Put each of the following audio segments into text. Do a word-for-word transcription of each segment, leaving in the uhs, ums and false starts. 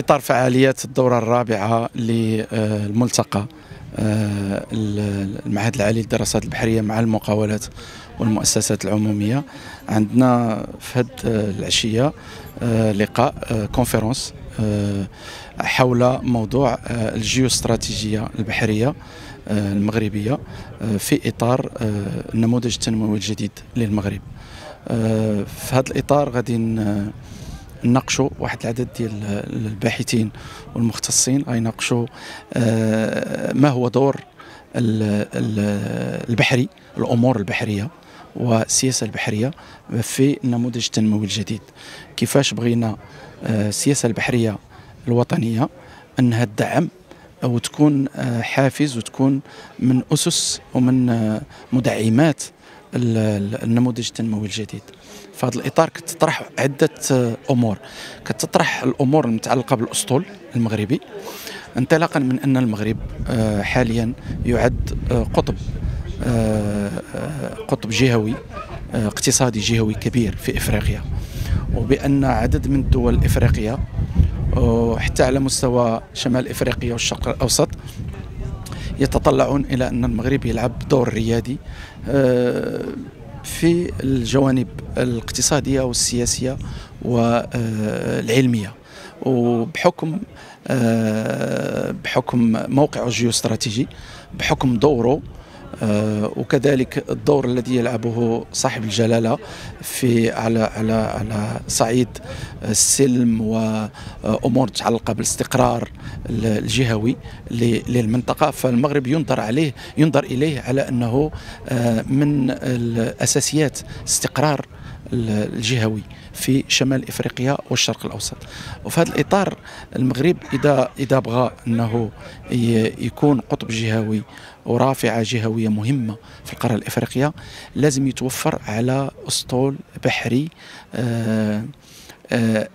إطار فعاليات الدورة الرابعة للملتقى المعهد العالي للدراسات البحرية مع المقاولات والمؤسسات العمومية، عندنا في هذه العشية لقاء كونفرنس حول موضوع الجيوستراتيجية البحرية المغربية في إطار النموذج التنموي الجديد للمغرب. في هذا الإطار غادي نناقشوا واحد العدد ديال الباحثين والمختصين، غيناقشوا ما هو دور البحري الأمور البحرية والسياسة البحرية في النموذج التنموي الجديد، كيفاش بغينا السياسة البحرية الوطنية أنها تدعم أو تكون حافز وتكون من أسس ومن مدعمات النموذج التنموي الجديد. في هذا الإطار كتطرح عدة أمور، كتطرح الأمور المتعلقة بالأسطول المغربي، انطلاقا من أن المغرب حاليا يعد قطب قطب جهوي اقتصادي جهوي كبير في إفريقيا، وبأن عدد من الدول الإفريقية وحتى على مستوى شمال إفريقيا والشرق الأوسط يتطلعون إلى أن المغرب يلعب دور ريادي في الجوانب الاقتصادية والسياسية والعلمية، وبحكم بحكم موقعه الجيوستراتيجي، بحكم دوره وكذلك الدور الذي يلعبه صاحب الجلالة في على على على صعيد السلم وأمور متعلقة بالاستقرار الجهوي للمنطقة. فالمغرب ينظر عليه ينظر إليه على أنه من الأساسيات استقرار الجهوي في شمال إفريقيا والشرق الأوسط. وفي هذا الإطار المغرب إذا إذا بغى أنه يكون قطب جهوي ورافعة جهوية مهمة في القارة الإفريقية، لازم يتوفر على أسطول بحري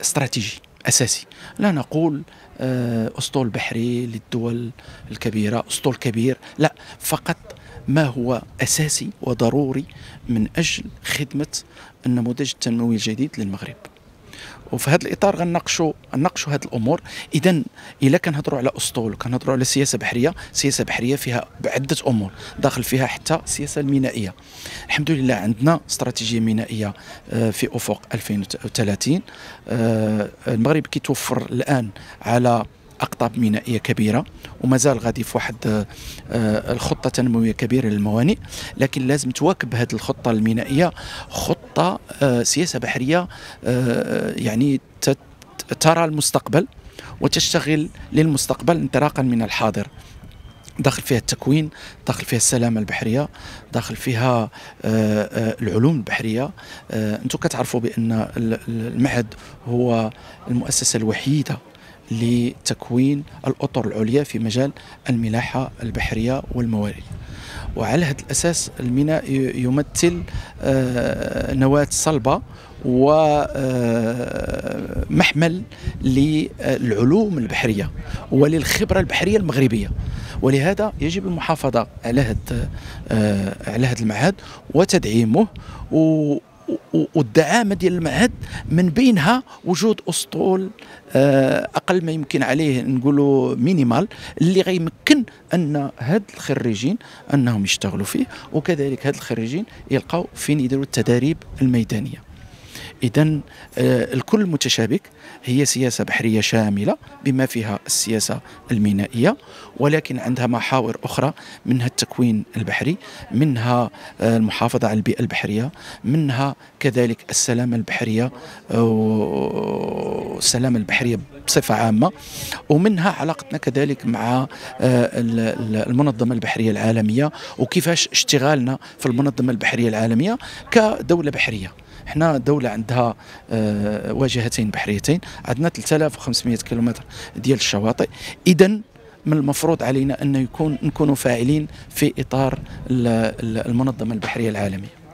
استراتيجي أساسي. لا نقول أسطول بحري للدول الكبيرة، أسطول كبير، لا، فقط ما هو أساسي وضروري من أجل خدمة النموذج التنموي الجديد للمغرب. وفي هذا الإطار غنناقشوا نناقشوا هذه الأمور. إذا إلا كنهضروا على أسطول، كنهضروا على سياسة بحرية، سياسة بحرية فيها عدة أمور، داخل فيها حتى السياسة المينائية. الحمد لله عندنا استراتيجية مينائية في أفق ألفين وثلاثين، المغرب كيتوفر الآن على أقطاب مينائية كبيرة، ومازال غادي في واحد الخطة تنموية كبيرة للموانئ، لكن لازم تواكب هذه الخطة المينائية خطة سياسة بحرية يعني ترى المستقبل وتشتغل للمستقبل انطلاقا من الحاضر، داخل فيها التكوين، داخل فيها السلامة البحرية، داخل فيها العلوم البحرية. انتم كتعرفوا بأن المعهد هو المؤسسة الوحيدة لتكوين الأطر العليا في مجال الملاحة البحرية والموارد، وعلى هذا الأساس الميناء يمثل نواة صلبة ومحمل للعلوم البحرية وللخبرة البحرية المغربية، ولهذا يجب المحافظة على هذا على هذا المعهد وتدعيمه. و والدعامه ديال المعهد من بينها وجود اسطول اقل ما يمكن عليه نقولوا مينيمال، اللي غيمكن ان هاد الخريجين انهم يشتغلوا فيه، وكذلك هاد الخريجين يلقاو فين يديروا التدريب الميدانيه. اذا الكل متشابك، هي سياسه بحريه شامله بما فيها السياسه المينائيه، ولكن عندها محاور اخرى، منها التكوين البحري، منها المحافظه على البيئه البحريه، منها كذلك السلامه البحريه والسلامه البحريه بصفه عامه، ومنها علاقتنا كذلك مع المنظمه البحريه العالميه، وكيفاش اشتغالنا في المنظمه البحريه العالميه كدوله بحريه. احنا دولة عندها واجهتين بحريتين، عندنا ثلاثة آلاف وخمسمائة كيلومتر ديال الشواطئ، إذا من المفروض علينا أن يكون نكونوا فاعلين في إطار المنظمة البحرية العالمية.